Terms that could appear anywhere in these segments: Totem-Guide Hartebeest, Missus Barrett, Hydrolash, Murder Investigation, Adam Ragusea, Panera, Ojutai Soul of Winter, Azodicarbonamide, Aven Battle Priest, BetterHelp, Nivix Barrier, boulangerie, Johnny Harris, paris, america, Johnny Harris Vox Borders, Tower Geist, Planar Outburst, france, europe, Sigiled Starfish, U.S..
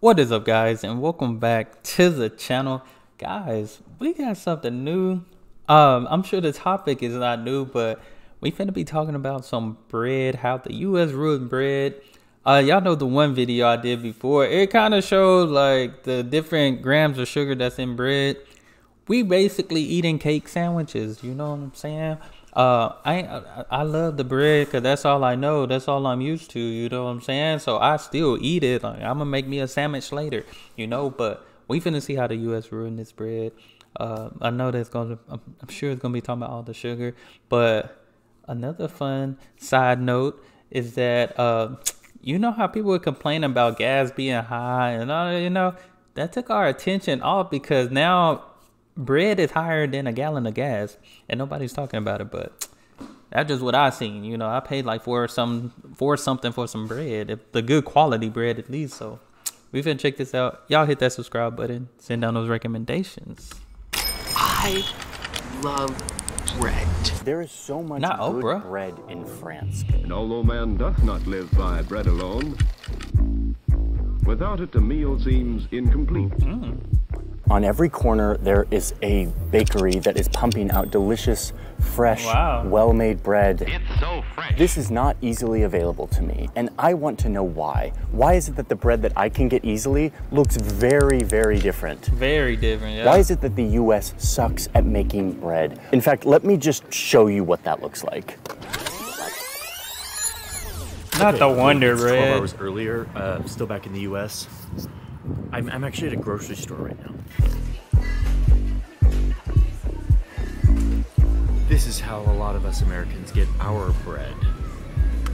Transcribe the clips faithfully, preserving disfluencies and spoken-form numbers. What is up, guys, and welcome back to the channel. Guys, we got something new. um I'm sure the topic is not new, but we finna be talking about some bread, how the U S ruined bread. Uh y'all know the one video I did before, it kind of showed like the different grams of sugar that's in bread. We basically eating cake sandwiches, you know what I'm saying? Uh, I, I I love the bread because that's all I know. That's all I'm used to. You know what I'm saying? So I still eat it. Like, I'm gonna make me a sandwich later, you know. But we finna see how the U S ruined this bread. Uh, I know that's gonna. I'm, I'm sure it's gonna be talking about all the sugar. But another fun side note is that uh, you know how people would complain about gas being high and all. You know, that took our attention off because now bread is higher than a gallon of gas, and nobody's talking about it. But that's just what I seen. You know, I paid like four some four something for some bread, if the good quality bread at least. So we finna check this out. Y'all hit that subscribe button. Send down those recommendations. I love bread. There is so much not good Oprah. bread in France. And although man doth not live by bread alone, without it the meal seems incomplete. Mm. On every corner, there is a bakery that is pumping out delicious, fresh, wow. well-made bread. It's so fresh. This is not easily available to me, and I want to know why. Why is it that the bread that I can get easily looks very, very different? Very different, yeah. Why is it that the U S sucks at making bread? In fact, let me just show you what that looks like. Not okay, the Wonder Bread. twelve hours earlier, uh, still back in the U S I'm, I'm actually at a grocery store right now. This is how a lot of us Americans get our bread.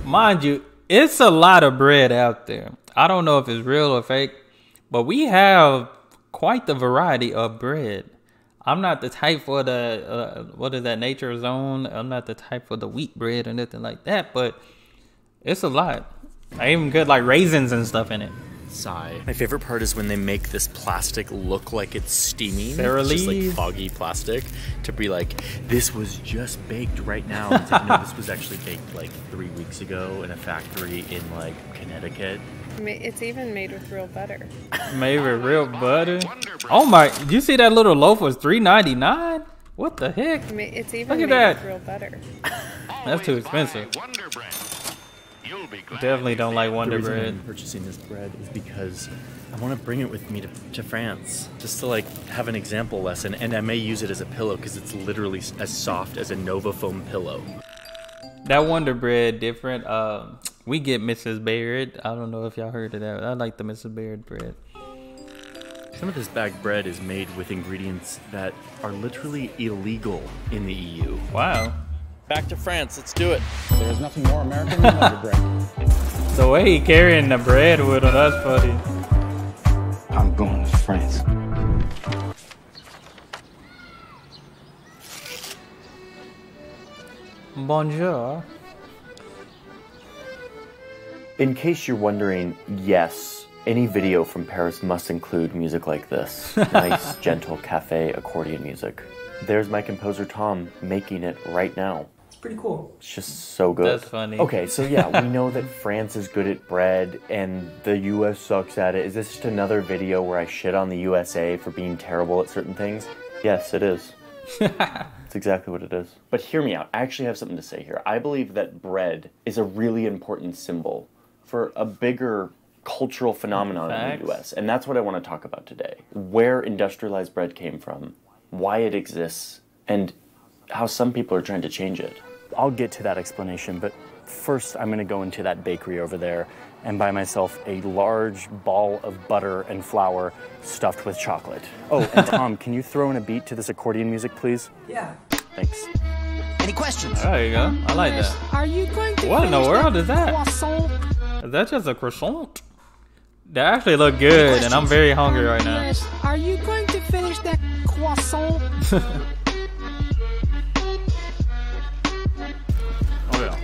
Mind you, it's a lot of bread out there. I don't know if it's real or fake, but we have quite the variety of bread. I'm not the type for the, uh, what is that, Nature's Own? I'm not the type for the wheat bread or nothing like that, but it's a lot. I even got like raisins and stuff in it. Sigh. My favorite part is when they make this plastic look like it's steaming. It's just like foggy plastic to be like, this was just baked right now. It's like, no, this was actually baked like three weeks ago in a factory in like Connecticut. It's even made with real butter. Made with real butter? Oh my, did you see that little loaf was three ninety-nine? What the heck? It's even Look at made that. with real butter. That's too expensive. Definitely don't like Wonder Bread. The reason I'm purchasing this bread is because I want to bring it with me to, to France, just to like have an example lesson, and I may use it as a pillow because it's literally as soft as a Nova foam pillow. That Wonder Bread different. Uh, we get Missus Barrett. I don't know if y'all heard of that. I like the Missus Barrett bread. Some of this bagged bread is made with ingredients that are literally illegal in the E U. Wow. Back to France, let's do it. There is nothing more American than Wonder Bread. The way he carrying the bread with him, that's funny. I'm going to France. Bonjour. In case you're wondering, yes, any video from Paris must include music like this. Nice, gentle cafe accordion music. There's my composer Tom making it right now. Pretty cool. It's just so good. That's funny. Okay, so yeah, we know that France is good at bread and the U S sucks at it. Is this just another video where I shit on the U S A for being terrible at certain things? Yes, it is. That's exactly what it is. But hear me out. I actually have something to say here. I believe that bread is a really important symbol for a bigger cultural phenomenon Facts. in the U S, and that's what I want to talk about today. Where industrialized bread came from, why it exists, and how some people are trying to change it. I'll get to that explanation, but first I'm gonna go into that bakery over there and buy myself a large ball of butter and flour stuffed with chocolate. Oh, and Tom, can you throw in a beat to this accordion music, please? Yeah. Thanks. Any questions? There you go. I like that. Are you going to What in the world is that? Croissant? Is that just a croissant? They actually look good, and I'm very hungry right now. Are you going to finish that croissant? Oh yeah.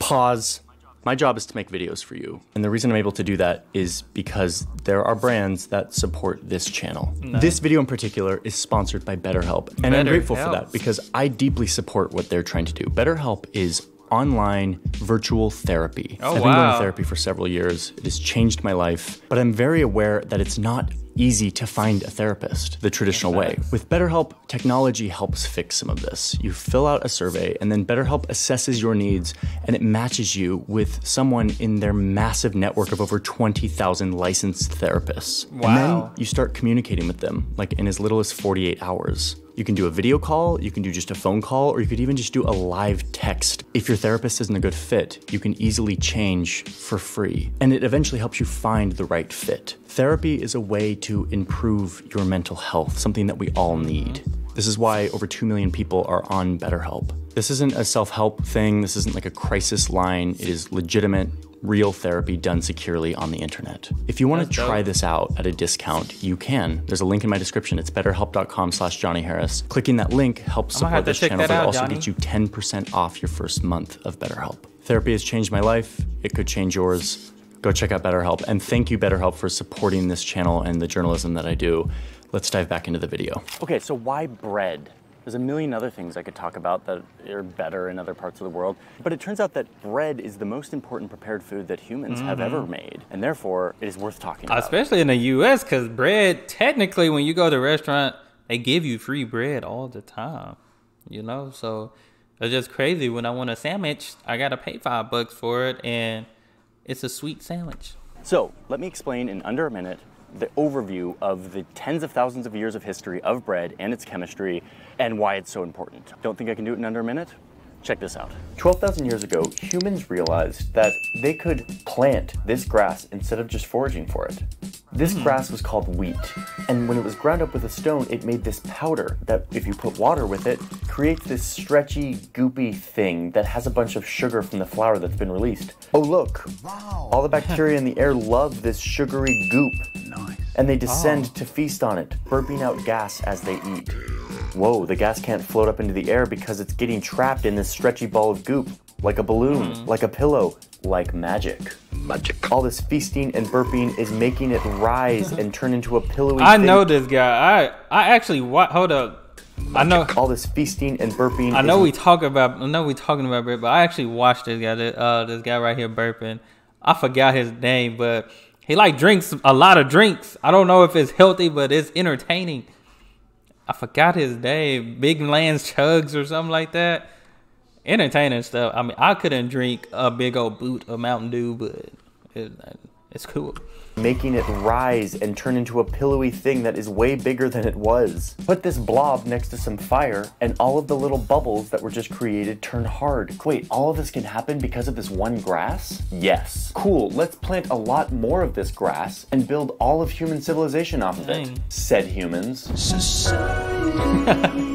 Pause. My job is to make videos for you, and the reason I'm able to do that is because there are brands that support this channel. Nice. This video in particular is sponsored by BetterHelp, and Better I'm grateful helps. for that because I deeply support what they're trying to do. BetterHelp is online virtual therapy. Oh, I've been wow. going to therapy for several years. It has changed my life, but I'm very aware that it's not easy to find a therapist the traditional way. With BetterHelp, technology helps fix some of this. You fill out a survey and then BetterHelp assesses your needs and it matches you with someone in their massive network of over twenty thousand licensed therapists. Wow. And then you start communicating with them, like in as little as forty-eight hours. You can do a video call, you can do just a phone call, or you could even just do a live text. If your therapist isn't a good fit, you can easily change for free. And it eventually helps you find the right fit. Therapy is a way to improve your mental health, something that we all need. This is why over two million people are on BetterHelp. This isn't a self-help thing. This isn't like a crisis line. It is legitimate, real therapy done securely on the internet. If you want That's to try dope. this out at a discount, you can. There's a link in my description. It's betterhelp.com slash Johnny Harris. Clicking that link helps support this channel, but it also Johnny. gets you ten percent off your first month of BetterHelp. Therapy has changed my life. It could change yours. Go check out BetterHelp. And thank you, BetterHelp, for supporting this channel and the journalism that I do. Let's dive back into the video. Okay, so why bread? There's a million other things I could talk about that are better in other parts of the world, but it turns out that bread is the most important prepared food that humans mm-hmm. have ever made, and therefore it is worth talking about. Especially in the U S, because bread, technically, when you go to a restaurant, they give you free bread all the time, you know? So it's just crazy. When I want a sandwich, I gotta pay five bucks for it, and it's a sweet sandwich. So let me explain in under a minute the overview of the tens of thousands of years of history of bread and its chemistry and why it's so important. Don't think I can do it in under a minute? Check this out. twelve thousand years ago, humans realized that they could plant this grass instead of just foraging for it. This grass was called wheat, and when it was ground up with a stone, it made this powder that, if you put water with it, creates this stretchy, goopy thing that has a bunch of sugar from the flour that's been released. Oh look, wow. all the bacteria in the air love this sugary goop, nice. and they descend oh. to feast on it, burping out gas as they eat. Whoa, the gas can't float up into the air because it's getting trapped in this stretchy ball of goop, like a balloon, mm. like a pillow, like magic. Magic. All this feasting and burping is making it rise and turn into a pillowy I thing. know this guy. I I actually what hold up. Magic. I know all this feasting and burping. I know we talk about I know we talking about it, but I actually watched this guy this, uh this guy right here burping. I forgot his name, but he like drinks a lot of drinks. I don't know if it's healthy, but it's entertaining. I forgot his name. Big Land's Chugs or something like that. Entertaining stuff. I mean, I couldn't drink a big old boot of Mountain Dew, but it, it's cool. Making it rise and turn into a pillowy thing that is way bigger than it was. Put this blob next to some fire, and all of the little bubbles that were just created turn hard. Wait, all of this can happen because of this one grass? Yes. Cool, let's plant a lot more of this grass and build all of human civilization off of Dang. it, said humans. Society.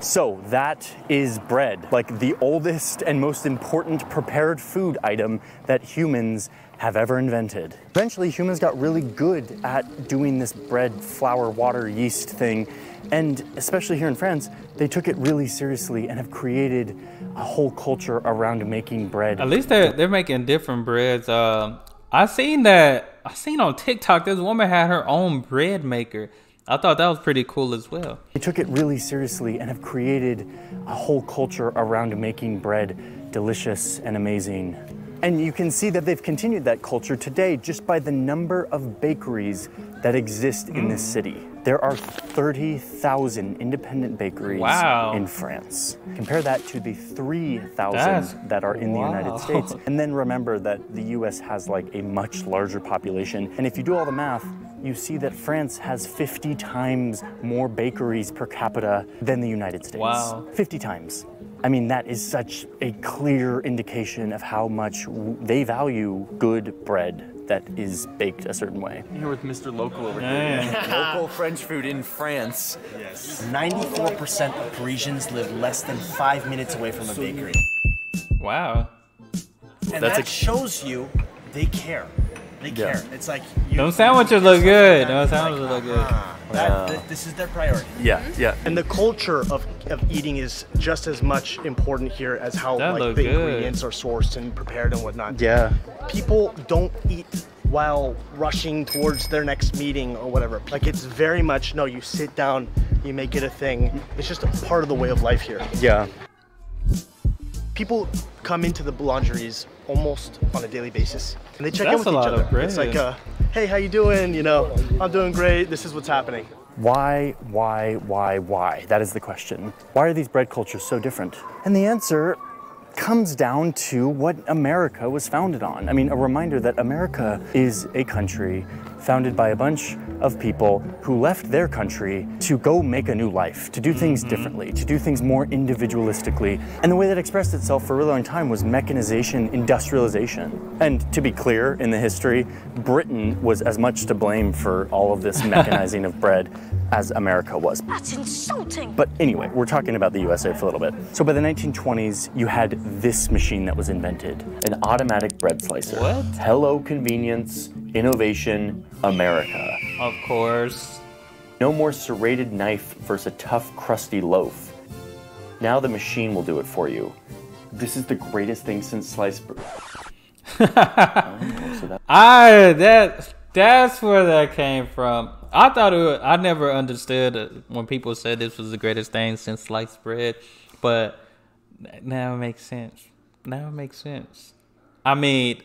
So that is bread, like the oldest and most important prepared food item that humans have ever invented. Eventually, humans got really good at doing this bread, flour, water, yeast thing. And especially here in France, they took it really seriously and have created a whole culture around making bread. At least they're, they're making different breads. Uh, I seen that, I seen on TikTok, this woman had her own bread maker. I thought that was pretty cool as well. They took it really seriously and have created a whole culture around making bread delicious and amazing. And you can see that they've continued that culture today just by the number of bakeries that exist in this city. There are thirty thousand independent bakeries wow. in France. Compare that to the three thousand that are in wow. the United States. And then remember that the U S has like a much larger population. And if you do all the math, you see that France has fifty times more bakeries per capita than the United States. Wow. fifty times. I mean, that is such a clear indication of how much they value good bread that is baked a certain way. Here with Mister Local over here. Yeah. Local French food in France. Yes. ninety-four percent of Parisians live less than five minutes away from a bakery. Wow. And That's that shows you they care. They care. Yeah. It's like you, those sandwiches look good. Those sandwiches like, look uh-huh. good. That, th this is their priority. Yeah, yeah. And the culture of of eating is just as much important here as how that like the good. ingredients are sourced and prepared and whatnot. Yeah. People don't eat while rushing towards their next meeting or whatever. Like it's very much no. You sit down. You make it a thing. It's just a part of the way of life here. Yeah. people come into the boulangeries almost on a daily basis, and they check That's in with a each lot other. Of it's like, uh, hey, how you doing? You know, I'm doing great. This is what's happening. Why, why, why, why? That is the question. Why are these bread cultures so different? And the answer comes down to what America was founded on. I mean, a reminder that America is a country founded by a bunch of people who left their country to go make a new life, to do things differently, to do things more individualistically. And the way that expressed itself for a really long time was mechanization, industrialization. And to be clear, in the history, Britain was as much to blame for all of this mechanizing of bread as America was. That's insulting! But anyway, we're talking about the U S A for a little bit. So by the nineteen twenties, you had this machine that was invented, an automatic bread slicer. What? Hello, convenience. Innovation, America. Of course. No more serrated knife versus a tough, crusty loaf. Now the machine will do it for you. This is the greatest thing since sliced bread. oh, so that I that that's where that came from. I thought it was, I never understood when people said this was the greatest thing since sliced bread, but now it makes sense. Now it makes sense. I mean.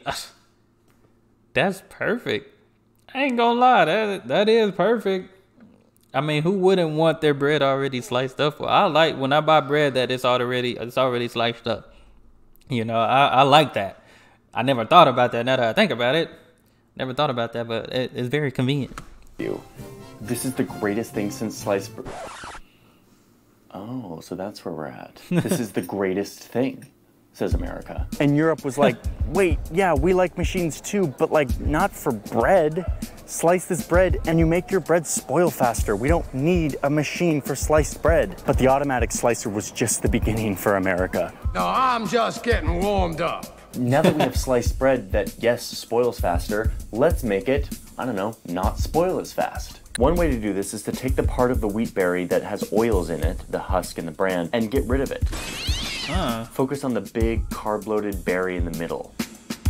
That's perfect. I ain't gonna lie, that that is perfect. I mean, who wouldn't want their bread already sliced up? Well, I like when I buy bread that it's already it's already sliced up. You know, I, I like that. I never thought about that. Now that I think about it, never thought about that, but it, it's very convenient. You, this is the greatest thing since sliced bread. Oh, so that's where we're at. This is the greatest thing. Says America. And Europe was like, wait, yeah, we like machines too, but like not for bread. Slice this bread and you make your bread spoil faster. We don't need a machine for sliced bread. But the automatic slicer was just the beginning for America. No, I'm just getting warmed up. Now that we have sliced bread that, yes, spoils faster, let's make it, I don't know, not spoil as fast. One way to do this is to take the part of the wheat berry that has oils in it, the husk and the bran, and get rid of it. Huh. Focus on the big, carb-loaded berry in the middle.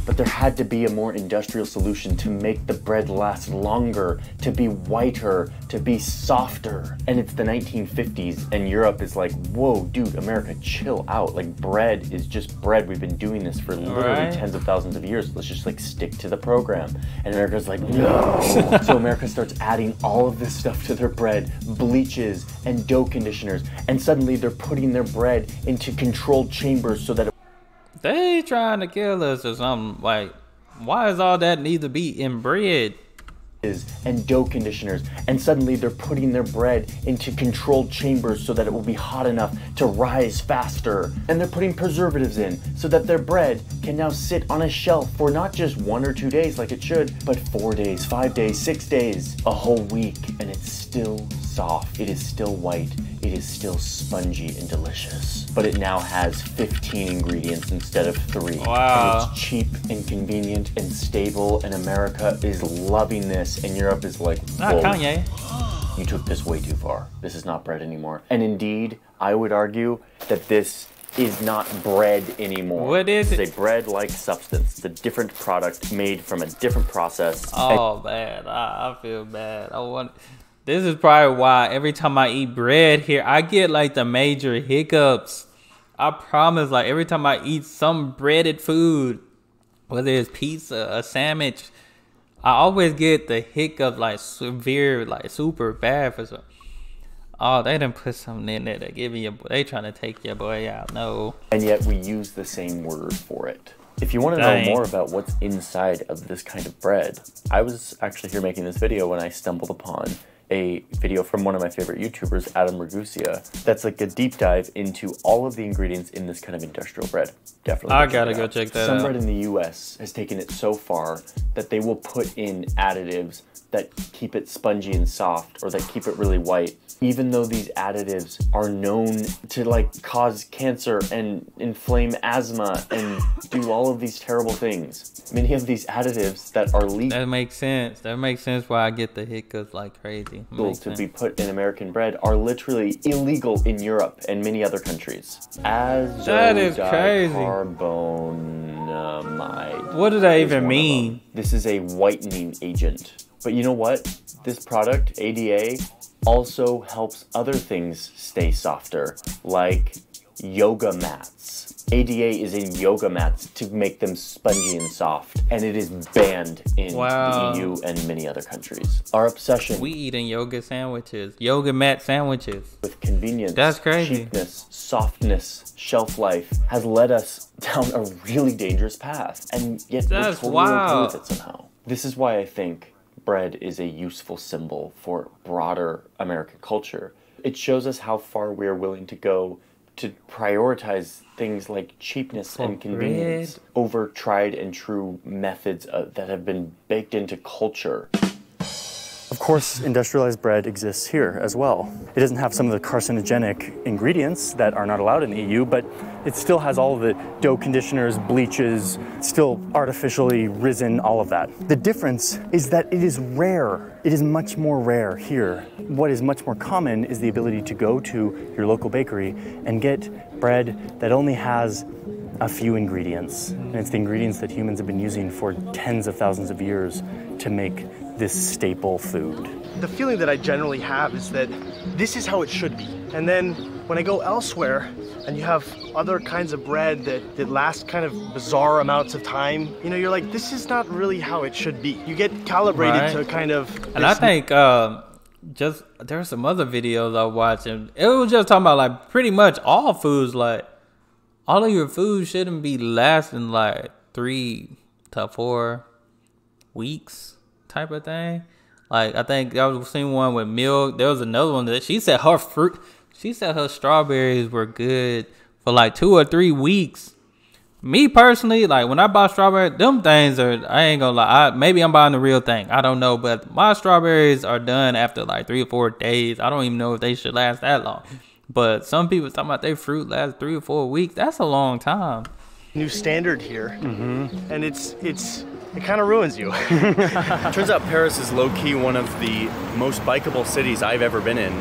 But there had to be a more industrial solution to make the bread last longer, to be whiter, to be softer. And it's the nineteen fifties, and Europe is like, whoa, dude, America, chill out. Like, bread is just bread. We've been doing this for literally right. tens of thousands of years. Let's just, like, stick to the program. And America's like, no. So America starts adding all of this stuff to their bread, bleaches and dough conditioners, and suddenly they're putting their bread into controlled chambers so that it they trying to kill us or something. Like, why is all that need to be in bread? And dough conditioners, and suddenly they're putting their bread into controlled chambers so that it will be hot enough to rise faster. And they're putting preservatives in so that their bread can now sit on a shelf for not just one or two days like it should, but four days, five days, six days, a whole week, and it's still soft. It is still white. It is still spongy and delicious, but it now has fifteen ingredients instead of three. Wow. And it's cheap and convenient and stable, and America is loving this, and Europe is like, whoa, not Kanye. You took this way too far. This is not bread anymore. And indeed, I would argue that this is not bread anymore. What is it? It's a bread-like substance. It's a different product made from a different process. Oh, man, I, I feel bad. I want... This is probably why every time I eat bread here, I get like the major hiccups. I promise, like every time I eat some breaded food, whether it's pizza, a sandwich, I always get the hiccup, like severe, like super bad for some. Oh, they done put something in there that give you, they trying to take your boy out, no. And yet we use the same word for it. If you want to Dang. know more about what's inside of this kind of bread, I was actually here making this video when I stumbled upon a video from one of my favorite YouTubers, Adam Ragusea, that's like a deep dive into all of the ingredients in this kind of industrial bread. Definitely. I gotta go check that out. Some bread in the U S has taken it so far that they will put in additives that keep it spongy and soft, or that keep it really white, even though these additives are known to like cause cancer and inflame asthma and do all of these terrible things. Many of these additives that are leaked. That makes sense. That makes sense why I get the hiccups like crazy. Makes to sense. be put in American bread are literally illegal in Europe and many other countries. Azodicarbonamide. That is crazy. What does that even mean? This is a whitening agent. But you know what? This product, A D A, also helps other things stay softer, like yoga mats. A D A is in yoga mats to make them spongy and soft, and it is banned in wow. the E U and many other countries. Our obsession. We eating yoga sandwiches, yoga mat sandwiches. With convenience, that's crazy. Cheapness, softness, shelf life has led us down a really dangerous path, and yet that's we're totally wild. Okay with it somehow. This is why I think bread is a useful symbol for broader American culture. It shows us how far we are willing to go to prioritize things like cheapness and convenience over tried and true methods uh, that have been baked into culture. Of course, industrialized bread exists here as well. It doesn't have some of the carcinogenic ingredients that are not allowed in the E U, but it still has all of the dough conditioners, bleaches, still artificially risen, all of that. The difference is that it is rare. It is much more rare here. What is much more common is the ability to go to your local bakery and get bread that only has a few ingredients. And it's the ingredients that humans have been using for tens of thousands of years to make this staple food. The feeling that I generally have is that this is how it should be. And then when I go elsewhere and you have other kinds of bread that, that last kind of bizarre amounts of time, you know, you're like, this is not really how it should be. You get calibrated right. to kind of... And I think uh, just there's some other videos I watched and it was just talking about like pretty much all foods, like all of your food shouldn't be lasting like three to four weeks. Type of thing. Like I think I was seeing one with milk. There was another one that she said her fruit she said her strawberries were good for like two or three weeks. Me personally, like when I buy strawberries, them things are I ain't gonna lie, I, maybe I'm buying the real thing. I don't know, but my strawberries are done after like three or four days. I don't even know if they should last that long. But some people talking about their fruit lasts three or four weeks. That's a long time. New standard here. Mm-hmm. And it's it's it kind of ruins you. Turns out Paris is low-key one of the most bikeable cities I've ever been in,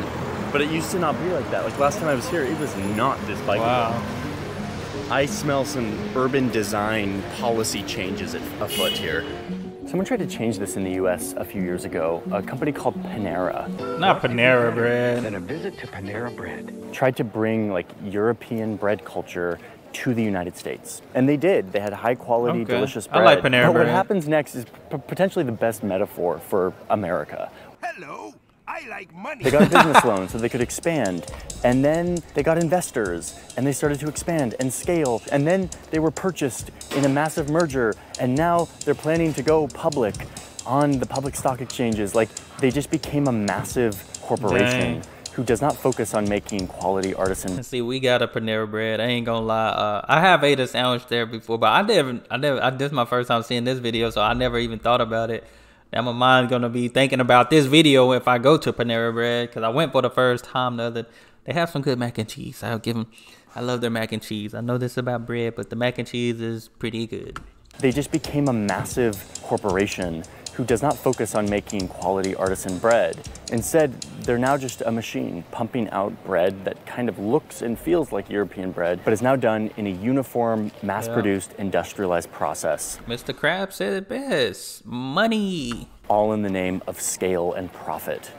but it used to not be like that. Like last time I was here, it was not this bikeable. Wow. I smell some urban design policy changes afoot here. Someone tried to change this in the U S a few years ago. A company called Panera. Not Panera Bread. Then a visit to Panera Bread. Tried to bring like European bread culture to the United States. And they did. They had high quality, okay. delicious bread. I like Panera But bread. What happens next is p potentially the best metaphor for America. Hello, I like money. They got a business loan so they could expand. And then they got investors and they started to expand and scale. And then they were purchased in a massive merger. And now they're planning to go public on the public stock exchanges. Like they just became a massive corporation. Dang. Who does not focus on making quality artisan. See, we got a Panera Bread. I ain't gonna lie. Uh, I have ate a sandwich there before, but I never, I never, I, this is my first time seeing this video, so I never even thought about it. Now my mind's gonna be thinking about this video if I go to Panera Bread, because I went for the first time the other. They have some good mac and cheese. I'll give them, I love their mac and cheese. I know this is about bread, but the mac and cheese is pretty good. They just became a massive corporation who does not focus on making quality artisan bread. Instead, they're now just a machine pumping out bread that kind of looks and feels like European bread, but is now done in a uniform, mass-produced, yeah. industrialized process. Mister Krabs said it best, money. All in the name of scale and profit.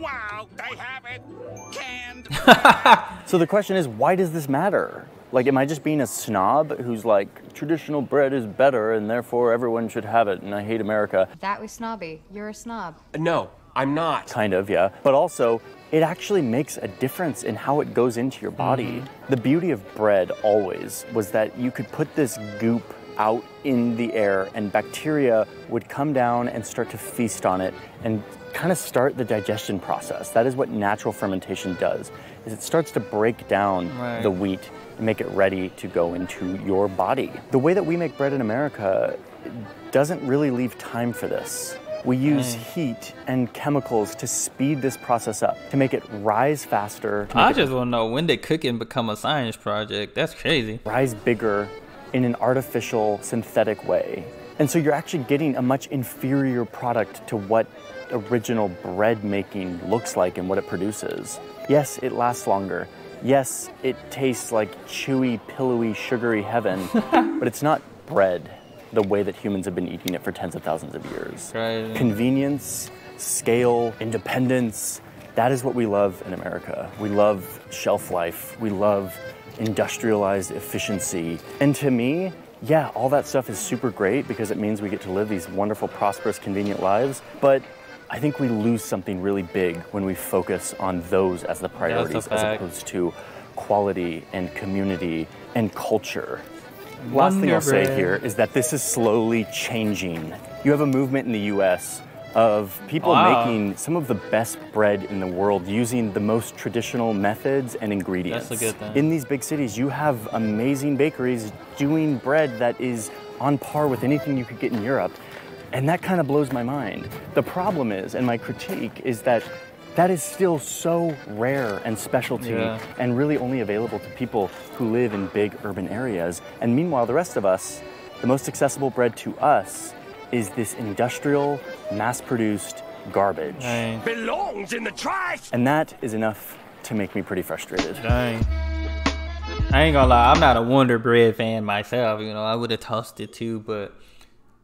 Wow, they have it canned. So the question is, why does this matter? Like, am I just being a snob who's like, traditional bread is better and therefore everyone should have it and I hate America? That was snobby. You're a snob. No, I'm not. Kind of, yeah. But also, it actually makes a difference in how it goes into your body. Mm-hmm. The beauty of bread always was that you could put this goop out in the air and bacteria would come down and start to feast on it and kind of start the digestion process. That is what natural fermentation does, is it starts to break down right. the wheat and make it ready to go into your body. The way that we make bread in America doesn't really leave time for this. We use Dang. heat and chemicals to speed this process up, to make it rise faster. I just want to know, when did cooking become a science project? That's crazy. Rise bigger in an artificial, synthetic way. And so you're actually getting a much inferior product to what original bread making looks like and what it produces. Yes, it lasts longer. Yes, it tastes like chewy, pillowy, sugary heaven, but it's not bread the way that humans have been eating it for tens of thousands of years. Crazy. Convenience, scale, independence, That is what we love in America. We love shelf life. We love industrialized efficiency. And to me, yeah, all that stuff is super great because it means we get to live these wonderful, prosperous, convenient lives. But I think we lose something really big when we focus on those as the priorities as opposed to quality and community and culture. Last thing I'll say here is that this is slowly changing. You have a movement in the U S of people wow. making some of the best bread in the world using the most traditional methods and ingredients. That's a good thing. In these big cities, you have amazing bakeries doing bread that is on par with anything you could get in Europe. And that kind of blows my mind. The problem is, and my critique is that that is still so rare and specialty yeah. and really only available to people who live in big urban areas. And meanwhile, the rest of us, the most accessible bread to us is this industrial, mass-produced garbage. Dang. Belongs in the trash! And that is enough to make me pretty frustrated. Dang. I ain't gonna lie, I'm not a Wonder Bread fan myself. You know, I would have tossed it too, but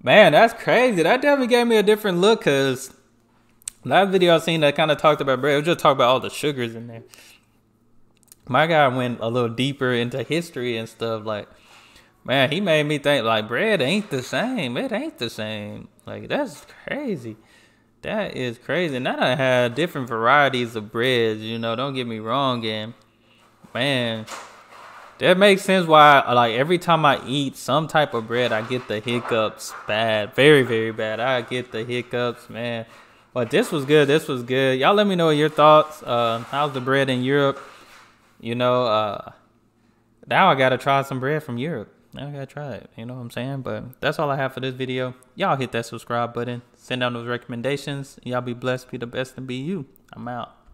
man, that's crazy. That definitely gave me a different look, because last video I seen that kind of talked about bread, it was just talking about all the sugars in there. My guy went a little deeper into history and stuff. Like, man, he made me think, like, bread ain't the same. It ain't the same. Like, that's crazy. That is crazy. And that I had different varieties of breads, you know, don't get me wrong. And, man, that makes sense why, like, every time I eat some type of bread, I get the hiccups bad. Very, very bad. I get the hiccups, man. But this was good. This was good. Y'all let me know your thoughts. Uh, how's the bread in Europe? You know, uh, now I got to try some bread from Europe. I gotta try it, you know what I'm saying? But that's all I have for this video. Y'all hit that subscribe button, send down those recommendations. Y'all be blessed, be the best, and be you. I'm out.